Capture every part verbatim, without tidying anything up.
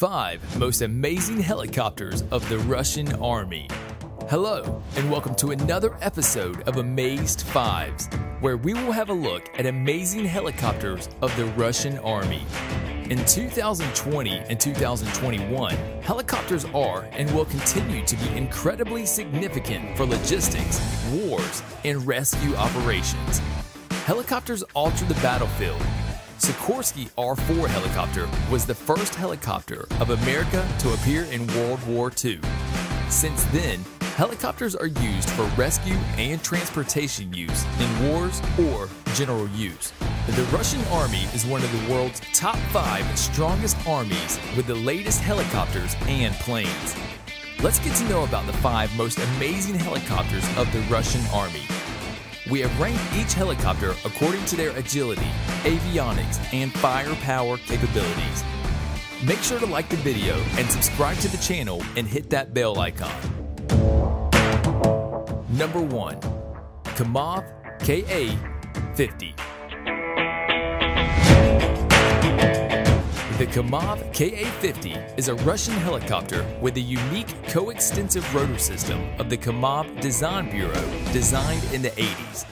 five most amazing helicopters of the Russian Army. Hello, and welcome to another episode of Amazed Fives, where we will have a look at amazing helicopters of the Russian Army. In two thousand twenty and two thousand twenty-one, helicopters are and will continue to be incredibly significant for logistics, wars, and rescue operations. Helicopters alter the battlefield. Sikorsky R four helicopter was the first helicopter of America to appear in World War Two. Since then, helicopters are used for rescue and transportation use in wars or general use. The Russian Army is one of the world's top five strongest armies with the latest helicopters and planes. Let's get to know about the five most amazing helicopters of the Russian Army. We have ranked each helicopter according to their agility, avionics, and firepower capabilities. Make sure to like the video and subscribe to the channel and hit that bell icon. Number one, Kamov K A fifty. The Kamov K A fifty is a Russian helicopter with a unique coextensive rotor system of the Kamov Design Bureau, designed in the eighties.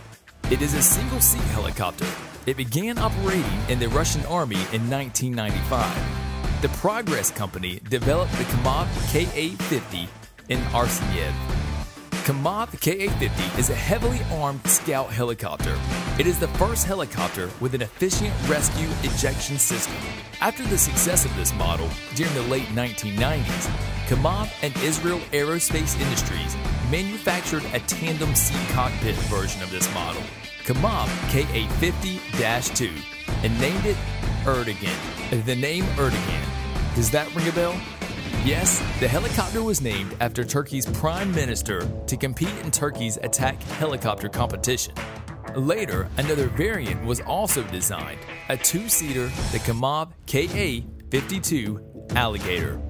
It is a single-seat helicopter. It began operating in the Russian Army in nineteen ninety-five. The Progress Company developed the Kamov K A fifty in Arsenyev. Kamov K A fifty is a heavily armed scout helicopter. It is the first helicopter with an efficient rescue ejection system. After the success of this model during the late nineteen nineties, Kamov and Israel Aerospace Industries manufactured a tandem seat cockpit version of this model, Kamov K A fifty dash two, and named it Erdogan. The name Erdogan, does that ring a bell? Yes, the helicopter was named after Turkey's prime minister to compete in Turkey's attack helicopter competition. Later, another variant was also designed, a two-seater, the Kamov K A fifty-two Alligator.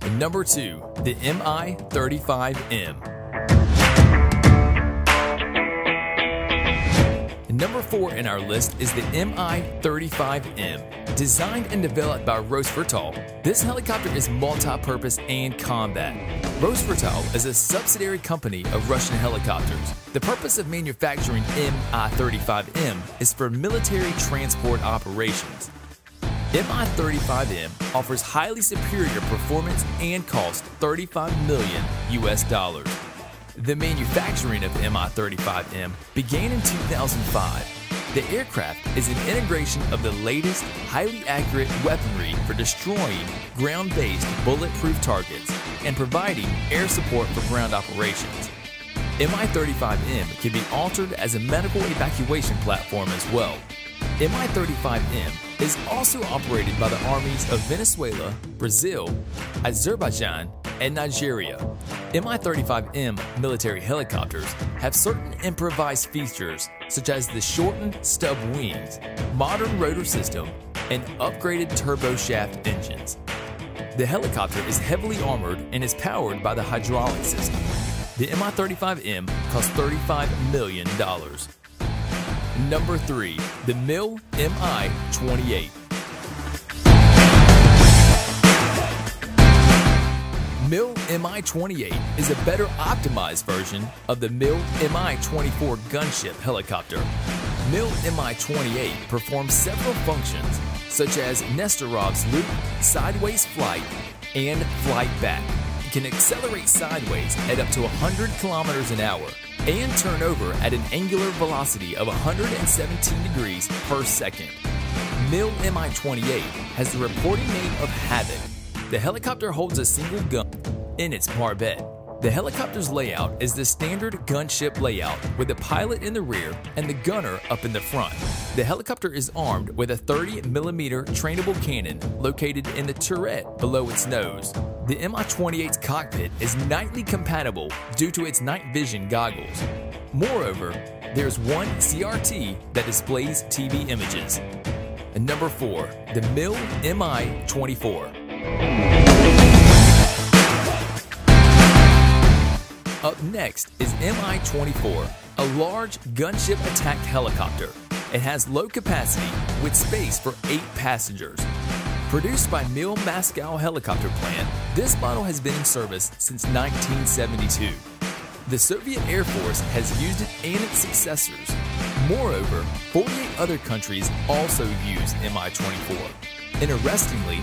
And number two, the M I thirty-five M. And number four in our list is the M I thirty-five M. Designed and developed by Rostvertol, this helicopter is multi-purpose and combat. Rostvertol is a subsidiary company of Russian Helicopters. The purpose of manufacturing M I thirty-five M is for military transport operations. M I thirty-five M offers highly superior performance and costs thirty-five million U S dollars. The manufacturing of M I thirty-five M began in two thousand five. The aircraft is an integration of the latest, highly accurate weaponry for destroying ground-based bulletproof targets and providing air support for ground operations. M I thirty-five M can be altered as a medical evacuation platform as well. M I thirty-five M is also operated by the armies of Venezuela, Brazil, Azerbaijan, and Nigeria. M I thirty-five M military helicopters have certain improvised features such as the shortened stub wings, modern rotor system, and upgraded turboshaft engines. The helicopter is heavily armored and is powered by the hydraulic system. The M I thirty-five M costs thirty-five million dollars. Number three, the Mil Mi twenty-eight. Mil Mi twenty-eight is a better optimized version of the Mil Mi twenty-four gunship helicopter. Mil Mi twenty-eight performs several functions, such as Nesterov's loop, sideways flight, and flight back. It can accelerate sideways at up to one hundred kilometers an hour and turn over at an angular velocity of one hundred seventeen degrees per second. Mil Mi twenty-eight has the reporting name of Havoc. The helicopter holds a single gun in its barbette. The helicopter's layout is the standard gunship layout with the pilot in the rear and the gunner up in the front. The helicopter is armed with a thirty millimeter trainable cannon located in the turret below its nose. The M I twenty-eight's cockpit is nightly compatible due to its night vision goggles. Moreover, there's one C R T that displays T V images. And number four, the Mil Mi twenty-four. Up next is M I twenty-four, a large gunship attack helicopter. It has low capacity with space for eight passengers. Produced by Mil Moscow Helicopter Plant, this model has been in service since nineteen seventy-two. The Soviet Air Force has used it and its successors. Moreover, forty-eight other countries also use M I twenty-four. And arrestingly,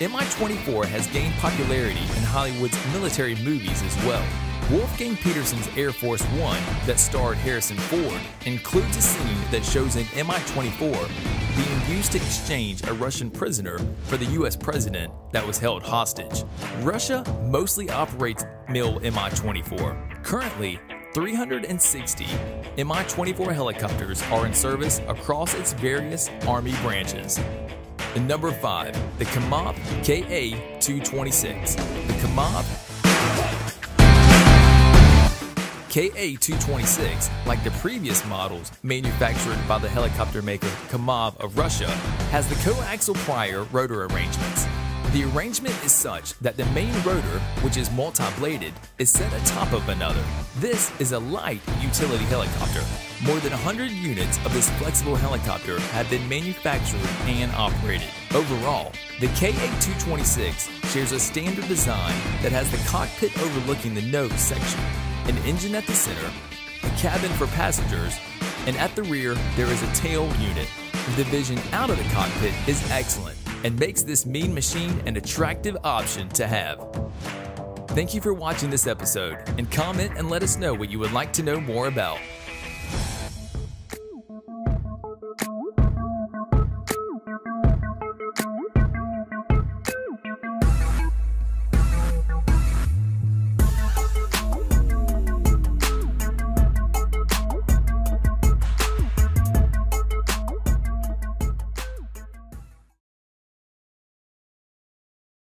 M I twenty-four has gained popularity in Hollywood's military movies as well. Wolfgang Petersen's Air Force One, that starred Harrison Ford, includes a scene that shows an M I twenty-four being used to exchange a Russian prisoner for the U S president that was held hostage. Russia mostly operates Mil M I twenty-four. Currently, three hundred sixty M I twenty-four helicopters are in service across its various Army branches. And number five, the Kamov K A two twenty-six. The Kamov K A two twenty-six, like the previous models manufactured by the helicopter maker Kamov of Russia, has the coaxial prior rotor arrangements. The arrangement is such that the main rotor, which is multi-bladed, is set atop of another. This is a light utility helicopter. More than one hundred units of this flexible helicopter have been manufactured and operated. Overall, the K A two twenty-six shares a standard design that has the cockpit overlooking the nose section, an engine at the center, a cabin for passengers, and at the rear there is a tail unit. The vision out of the cockpit is excellent and makes this mean machine an attractive option to have. Thank you for watching this episode, and comment and let us know what you would like to know more about.